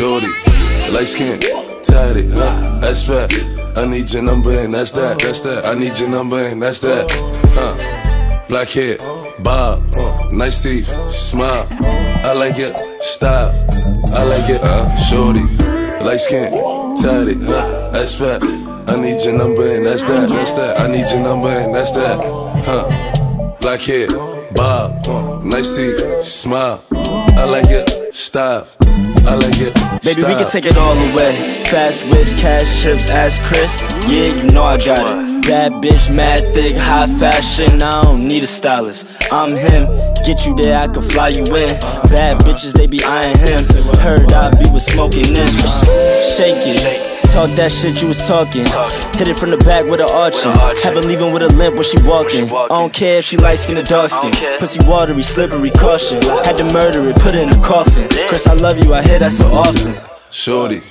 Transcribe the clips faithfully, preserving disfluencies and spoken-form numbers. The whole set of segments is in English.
shorty, light skin, tied it, huh, that's fat. I need your number and that's that, that's that. I need your number and that's that, huh. Black hair, bob, nice teeth, smile. I like it, style, I like it, uh, shorty, light skin, tied it, huh, that's fat. I need your number and that's that, that's that. I need your number and that's that, huh. Black hair, bob, nice teeth, smile. I like it, style. I like it. Baby, style. We can take it all away. Fast whips, cash chips, ass crisp. Yeah, you know I got it. Bad bitch, mad thick, high fashion. I don't need a stylist. I'm him. Get you there, I can fly you in. Bad bitches, they be eyeing him. Heard I be with smoking this. Shake it. Talk that shit you was talking. Hit it from the back with an arching. Have her leaving with a limp when she walking. I don't care if she light skin or dark skin. Pussy watery, slippery, caution. Had to murder it, put it in the coffin. Chris, I love you, I hear that so often. Shorty,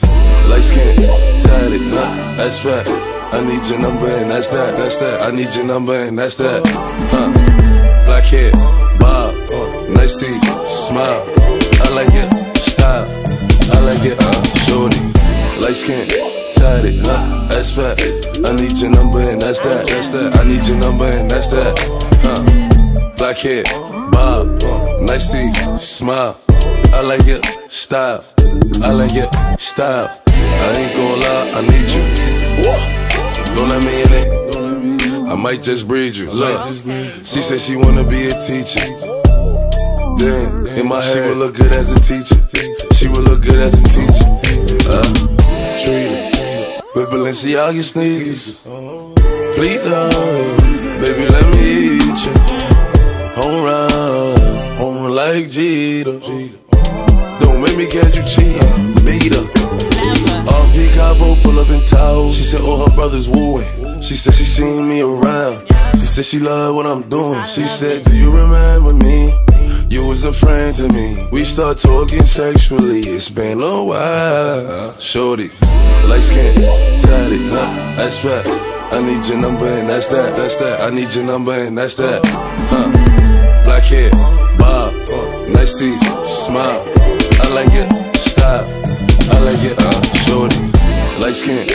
light skin, tied it, nah, that's fat. I need your number and that's that, that's that. I need your number and that's that, huh. Black hair, bob, nice teeth, smile. I like it, style, I like it, uh, shorty. Light skin, tied it, huh, that's fat. I need your number and that's that, that's that. I need your number and that's that, huh. Black hair, bob, nice teeth, smile. I like it, style, I like it, style. I ain't gon' lie, I need you. Don't let me in it, I might just breed you. Look, she said she wanna be a teacher. Then, in my head, she would look good as a teacher. She would look good as a teacher, uh. With Balenciaga sneakers, please don't, baby, let me eat you. Home run, home like Jeter. Don't make me catch you cheating, beat her. Off the Cabo, pull up in towels. She said, oh, her brother's wooing. She said she seen me around. She said she loved what I'm doing. She said, do you remember me? You was a friend to me. We start talking sexually. It's been a while, shorty. Light skin, tied it, huh, that's fat. I need your number and that's that, that's that. I need your number and that's that, huh. Black hair, bob, nice teeth, smile. I like it, style, I like it, uh, shorty. Light skin,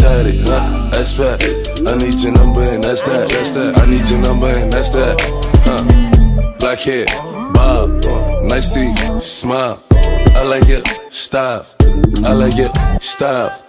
tied it, huh, that's fat. I need your number and that's that, that's that. I need your number and that's that, huh. Black hair, bob, nice teeth, smile. I like it, style, I like it, style.